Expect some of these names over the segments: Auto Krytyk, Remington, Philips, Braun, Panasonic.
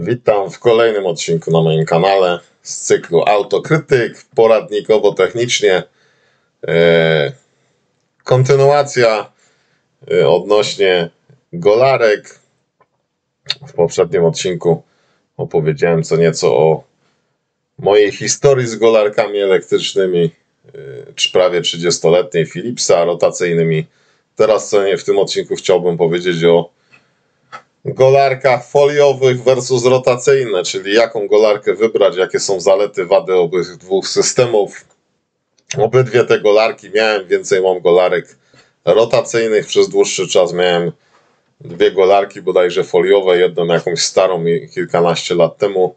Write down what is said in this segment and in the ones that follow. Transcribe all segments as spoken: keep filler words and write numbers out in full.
Witam w kolejnym odcinku na moim kanale z cyklu Auto Krytyk, poradnikowo-technicznie. E, kontynuacja e, odnośnie golarek. W poprzednim odcinku opowiedziałem co nieco o mojej historii z golarkami elektrycznymi, e, prawie trzydziestoletniej Philipsa, rotacyjnymi. Teraz co nie, w tym odcinku chciałbym powiedzieć o golarkach foliowych versus rotacyjne, czyli jaką golarkę wybrać, jakie są zalety, wady obydwu systemów. Obydwie te golarki miałem, więcej mam golarek rotacyjnych. Przez dłuższy czas miałem dwie golarki bodajże foliowe, jedną jakąś starą kilkanaście lat temu.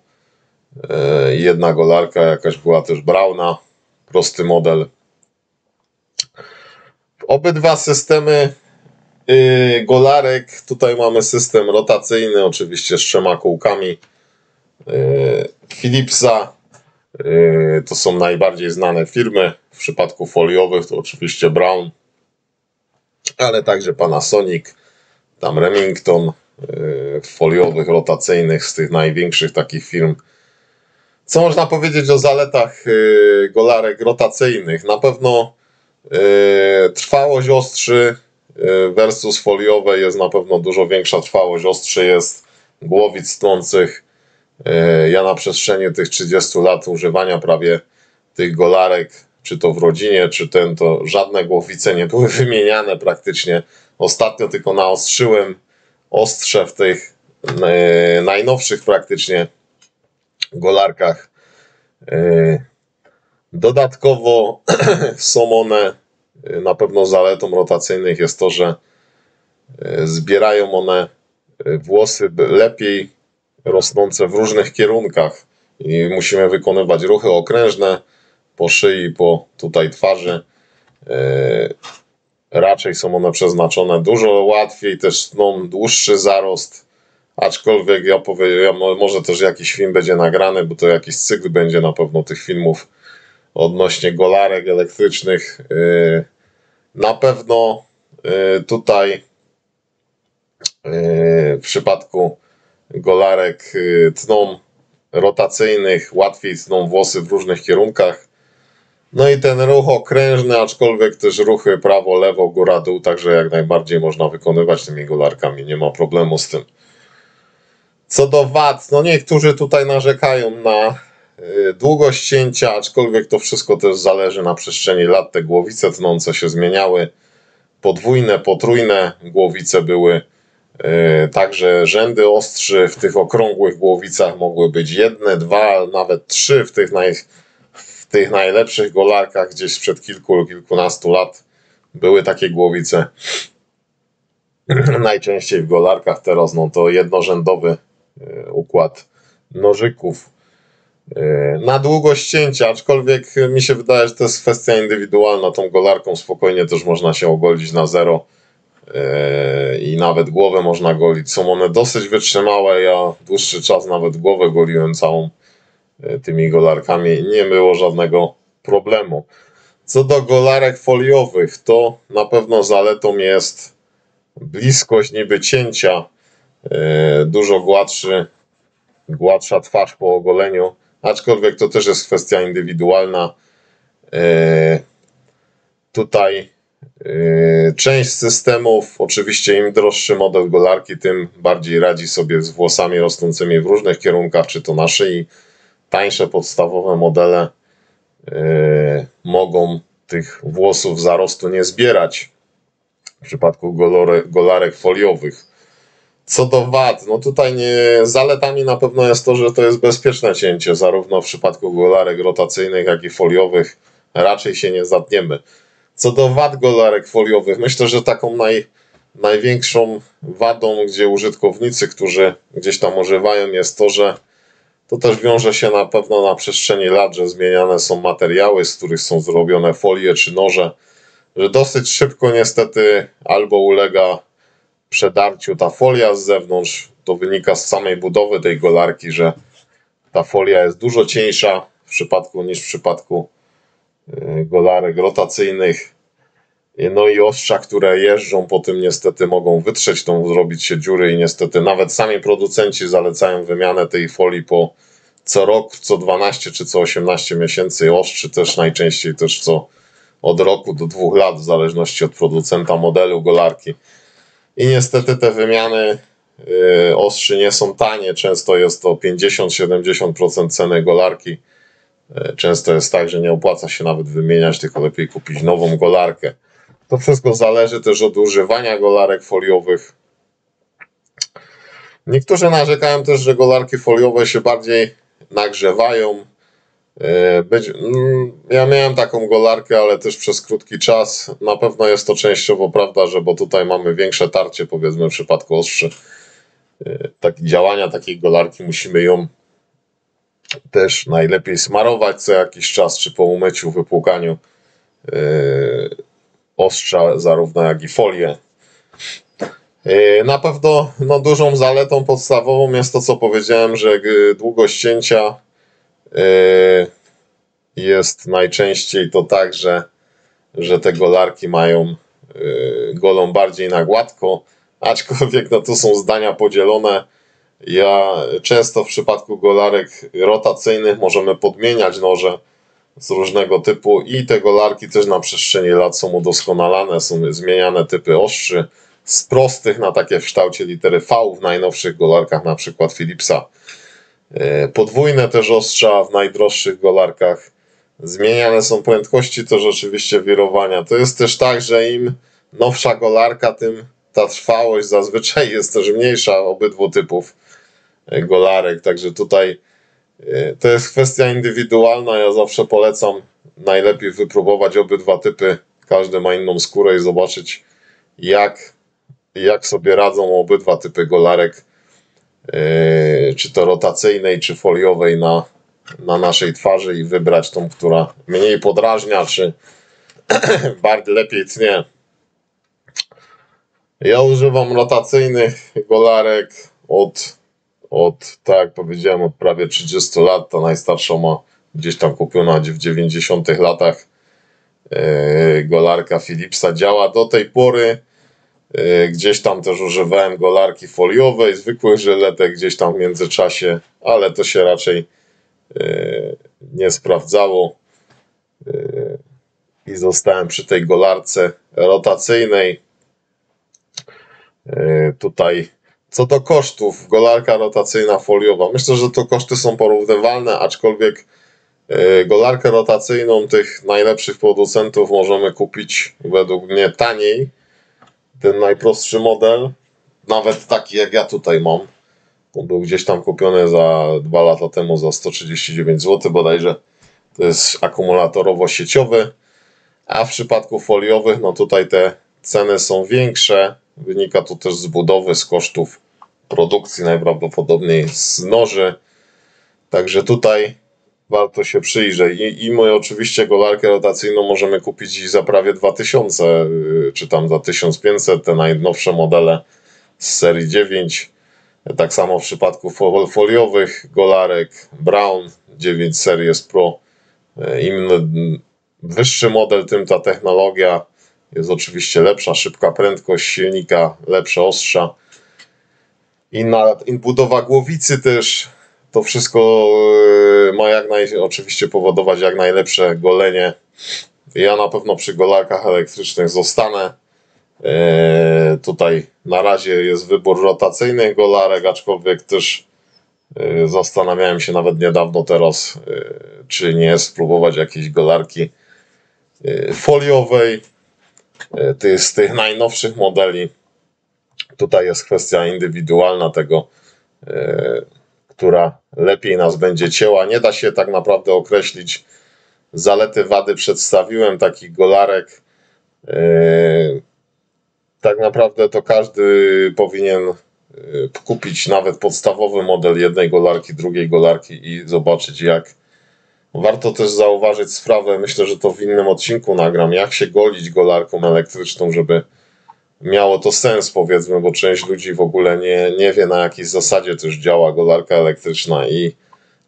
Jedna golarka jakaś była też Brauna, prosty model. Obydwa systemy golarek, tutaj mamy system rotacyjny, oczywiście z trzema kółkami Philipsa, to są najbardziej znane firmy, w przypadku foliowych to oczywiście Braun, ale także Panasonic, tam Remington, foliowych, rotacyjnych, z tych największych takich firm. Co można powiedzieć o zaletach golarek rotacyjnych? Na pewno trwałość ostrzy versus foliowe jest na pewno dużo większa, trwałość ostrzy jest, głowic tnących. Ja na przestrzeni tych trzydziestu lat używania prawie tych golarek, czy to w rodzinie, czy ten, to żadne głowice nie były wymieniane praktycznie. Ostatnio tylko naostrzyłem ostrze w tych najnowszych praktycznie golarkach. Dodatkowo są one, na pewno zaletą rotacyjnych jest to, że zbierają one włosy lepiej rosnące w różnych kierunkach i musimy wykonywać ruchy okrężne po szyi, po tutaj twarzy. Raczej są one przeznaczone dużo łatwiej, też tną dłuższy zarost, aczkolwiek ja powiem, może też jakiś film będzie nagrany, bo to jakiś cykl będzie na pewno tych filmów odnośnie golarek elektrycznych. Na pewno tutaj w przypadku golarek tną rotacyjnych łatwiej tną włosy w różnych kierunkach. No i ten ruch okrężny, aczkolwiek też ruchy prawo, lewo, góra, dół, także jak najbardziej można wykonywać tymi golarkami, nie ma problemu z tym. Co do wad, no niektórzy tutaj narzekają na długość cięcia, aczkolwiek to wszystko też zależy na przestrzeni lat. Te głowice tnące się zmieniały, podwójne, potrójne głowice były, e, także rzędy ostrzy w tych okrągłych głowicach mogły być jedne, dwa, nawet trzy w tych, naj, w tych najlepszych golarkach gdzieś sprzed kilku, kilkunastu lat były takie głowice. Najczęściej w golarkach teraz no to jednorzędowy e, układ nożyków. Na długość cięcia, aczkolwiek mi się wydaje, że to jest kwestia indywidualna, tą golarką spokojnie też można się ogolić na zero i nawet głowę można golić, są one dosyć wytrzymałe, ja dłuższy czas nawet głowę goliłem całą tymi golarkami, nie było żadnego problemu. Co do golarek foliowych, to na pewno zaletą jest bliskość niby cięcia, dużo gładszy, gładsza twarz po ogoleniu. Aczkolwiek to też jest kwestia indywidualna. E, tutaj e, część systemów, oczywiście im droższy model golarki, tym bardziej radzi sobie z włosami rosnącymi w różnych kierunkach, czy to na szyi. Tańsze podstawowe modele e, mogą tych włosów zarostu nie zbierać w przypadku golore, golarek foliowych. Co do wad, no tutaj nie, zaletami na pewno jest to, że to jest bezpieczne cięcie, zarówno w przypadku golarek rotacyjnych, jak i foliowych, raczej się nie zatniemy. Co do wad golarek foliowych, myślę, że taką naj, największą wadą, gdzie użytkownicy, którzy gdzieś tam używają, jest to, że to też wiąże się na pewno na przestrzeni lat, że zmieniane są materiały, z których są zrobione folie czy noże, że dosyć szybko niestety albo ulega przedarciu ta folia z zewnątrz, to wynika z samej budowy tej golarki, że ta folia jest dużo cieńsza w przypadku niż w przypadku golarek rotacyjnych. No i ostrza, które jeżdżą po tym, niestety mogą wytrzeć tą, zrobić się dziury i niestety nawet sami producenci zalecają wymianę tej folii po co rok, co dwanaście czy co osiemnaście miesięcy, ostrzy też najczęściej też co od roku do dwóch lat, w zależności od producenta, modelu, golarki. I niestety te wymiany yy, ostrzy nie są tanie, często jest to pięćdziesiąt do siedemdziesięciu procent ceny golarki. Yy, często jest tak, że nie opłaca się nawet wymieniać, tylko lepiej kupić nową golarkę. To wszystko zależy też od używania golarek foliowych. Niektórzy narzekają też, że golarki foliowe się bardziej nagrzewają. Być, ja miałem taką golarkę, ale też przez krótki czas. Na pewno jest to częściowo prawda, że bo tutaj mamy większe tarcie, powiedzmy w przypadku ostrzy. Tak, działania takiej golarki musimy ją też najlepiej smarować co jakiś czas, czy po umyciu, wypłukaniu ostrza, zarówno jak i folię. Na pewno no, dużą zaletą podstawową jest to, co powiedziałem, że długość cięcia jest najczęściej to tak, że, że te golarki mają golą bardziej na gładko, aczkolwiek no, tu są zdania podzielone. Ja często w przypadku golarek rotacyjnych możemy podmieniać noże z różnego typu i te golarki też na przestrzeni lat są udoskonalane, są zmieniane typy ostrzy z prostych na takie w kształcie litery V w najnowszych golarkach, na przykład Philipsa. Podwójne też ostrza w najdroższych golarkach. Zmieniane są prędkości też oczywiście wirowania. To jest też tak, że im nowsza golarka, tym ta trwałość zazwyczaj jest też mniejsza obydwu typów golarek. Także tutaj to jest kwestia indywidualna. Ja zawsze polecam najlepiej wypróbować obydwa typy. Każdy ma inną skórę i zobaczyć jak, jak sobie radzą obydwa typy golarek, Yy, czy to rotacyjnej, czy foliowej na, na naszej twarzy i wybrać tą, która mniej podrażnia, czy bardziej lepiej tnie. Ja używam rotacyjnych golarek od, od, tak jak powiedziałem, od prawie trzydziestu lat. Ta najstarsza ma gdzieś tam kupiona w dziewięćdziesiątych latach yy, golarka Philipsa. Działa do tej pory. Gdzieś tam też używałem golarki foliowej, zwykłych żyletek gdzieś tam w międzyczasie, ale to się raczej nie sprawdzało i zostałem przy tej golarce rotacyjnej. Tutaj co do kosztów, golarka rotacyjna foliowa, myślę, że to koszty są porównywalne, aczkolwiek golarkę rotacyjną tych najlepszych producentów możemy kupić według mnie taniej. Ten najprostszy model, nawet taki jak ja tutaj mam, on był gdzieś tam kupiony za dwa lata temu za sto trzydzieści dziewięć złotych bodajże. To jest akumulatorowo-sieciowy, a w przypadku foliowych no tutaj te ceny są większe. Wynika to też z budowy, z kosztów produkcji, najprawdopodobniej z noży. Także tutaj warto się przyjrzeć. I, i my oczywiście golarkę rotacyjną możemy kupić i za prawie dwa tysiące, czy tam za tysiąc pięćset, te najnowsze modele z serii dziewięć. Tak samo w przypadku fol foliowych golarek Braun dziewięć Series Pro. Im wyższy model, tym ta technologia jest oczywiście lepsza, szybka prędkość silnika, lepsza ostrza. I, na, i budowa głowicy też. To wszystko ma jak naj, oczywiście powodować jak najlepsze golenie. Ja na pewno przy golarkach elektrycznych zostanę. Eee, tutaj na razie jest wybór rotacyjnych golarek, aczkolwiek też e, zastanawiałem się nawet niedawno teraz, e, czy nie spróbować jakiejś golarki e, foliowej e, ty, z tych najnowszych modeli. Tutaj jest kwestia indywidualna tego, e, która lepiej nas będzie cięła. Nie da się tak naprawdę określić. Zalety, wady przedstawiłem takich golarek. Yy, tak naprawdę to każdy powinien yy, kupić nawet podstawowy model jednej golarki, drugiej golarki i zobaczyć jak. Warto też zauważyć sprawę, myślę, że to w innym odcinku nagram, jak się golić golarką elektryczną, żeby miało to sens, powiedzmy, bo część ludzi w ogóle nie, nie wie, na jakiej zasadzie też działa golarka elektryczna i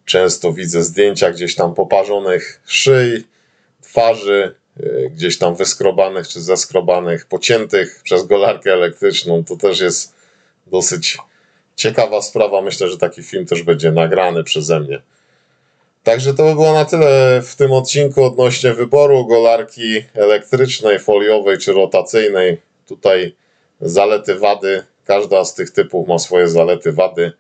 często widzę zdjęcia gdzieś tam poparzonych szyj, twarzy, gdzieś tam wyskrobanych czy zeskrobanych, pociętych przez golarkę elektryczną. To też jest dosyć ciekawa sprawa. Myślę, że taki film też będzie nagrany przeze mnie. Także to by było na tyle w tym odcinku odnośnie wyboru golarki elektrycznej, foliowej czy rotacyjnej. Tutaj zalety, wady. Każda z tych typów ma swoje zalety, wady.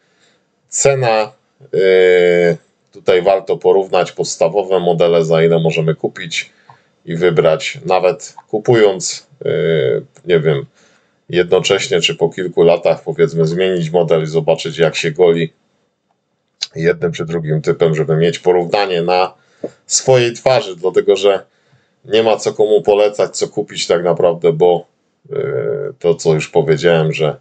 Cena. Yy, tutaj warto porównać podstawowe modele, za ile możemy kupić i wybrać. Nawet kupując, yy, nie wiem, jednocześnie czy po kilku latach, powiedzmy, zmienić model i zobaczyć, jak się goli jednym czy drugim typem, żeby mieć porównanie na swojej twarzy, dlatego że nie ma co komu polecać, co kupić tak naprawdę, bo yy, to, co już powiedziałem, że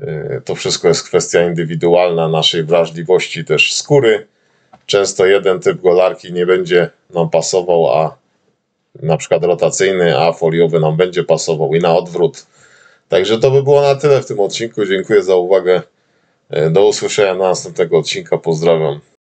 yy, to wszystko jest kwestia indywidualna, naszej wrażliwości też skóry. Często jeden typ golarki nie będzie nam pasował, a na przykład rotacyjny, a foliowy nam będzie pasował i na odwrót. Także to by było na tyle w tym odcinku. Dziękuję za uwagę. Do usłyszenia na następnego odcinka. Pozdrawiam.